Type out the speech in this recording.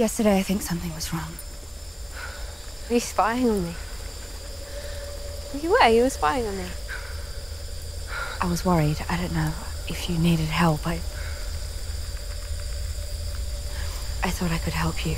Yesterday, I think something was wrong. Were you spying on me? You were. You were spying on me. I was worried. I don't know if you needed help. I thought I could help you.